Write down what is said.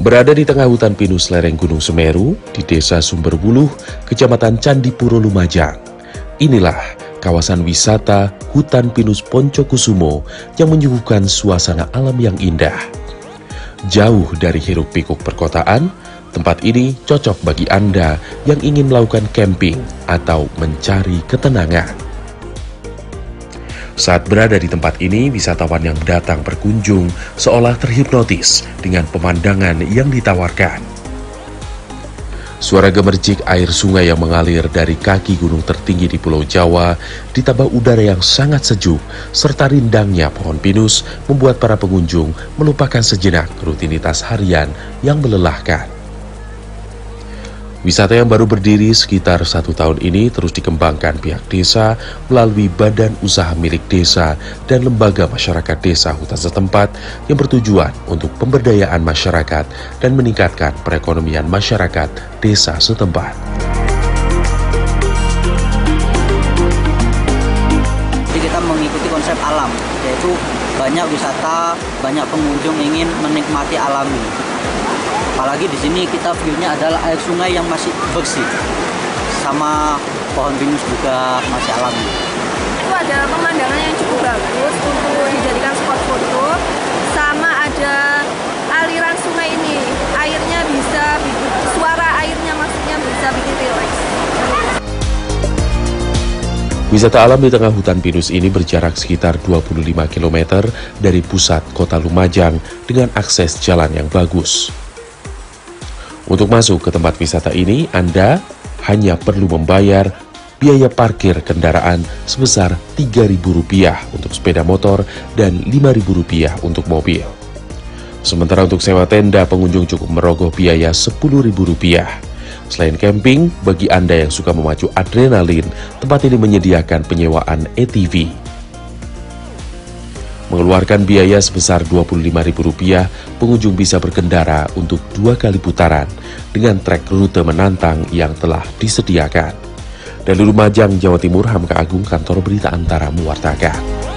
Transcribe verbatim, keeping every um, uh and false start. Berada di tengah hutan pinus lereng Gunung Semeru, di desa Sumber Wuluh, kecamatan Candi Puro, Lumajang. Inilah kawasan wisata hutan pinus Poncosumo yang menyuguhkan suasana alam yang indah. Jauh dari hiruk-pikuk perkotaan, tempat ini cocok bagi Anda yang ingin melakukan camping atau mencari ketenangan. Saat berada di tempat ini, wisatawan yang datang berkunjung seolah terhipnotis dengan pemandangan yang ditawarkan. Suara gemercik air sungai yang mengalir dari kaki gunung tertinggi di Pulau Jawa, ditambah udara yang sangat sejuk, serta rindangnya pohon pinus membuat para pengunjung melupakan sejenak rutinitas harian yang melelahkan. Wisata yang baru berdiri sekitar satu tahun ini terus dikembangkan pihak desa melalui badan usaha milik desa dan lembaga masyarakat desa hutan setempat yang bertujuan untuk pemberdayaan masyarakat dan meningkatkan perekonomian masyarakat desa setempat. Jadi kita mengikuti konsep alam, yaitu banyak wisata, banyak pengunjung ingin menikmati alami. Apalagi di sini kita view-nya adalah air sungai yang masih bersih, sama pohon pinus juga masih alami. Itu ada pemandangan yang cukup bagus untuk dijadikan spot foto, sama ada aliran sungai ini, airnya bisa, suara airnya maksudnya bisa bikin relax. Wisata alam di tengah hutan pinus ini berjarak sekitar dua puluh lima kilometer dari pusat kota Lumajang dengan akses jalan yang bagus. Untuk masuk ke tempat wisata ini, Anda hanya perlu membayar biaya parkir kendaraan sebesar tiga ribu rupiah untuk sepeda motor dan lima ribu rupiah untuk mobil. Sementara untuk sewa tenda, pengunjung cukup merogoh biaya sepuluh ribu rupiah. Selain camping, bagi Anda yang suka memacu adrenalin, tempat ini menyediakan penyewaan A T V. Mengeluarkan biaya sebesar dua puluh lima ribu rupiah, pengunjung bisa berkendara untuk dua kali putaran dengan trek rute menantang yang telah disediakan. Dari Lumajang, Jawa Timur, Hamka Agung, Kantor Berita Antara mewartakan.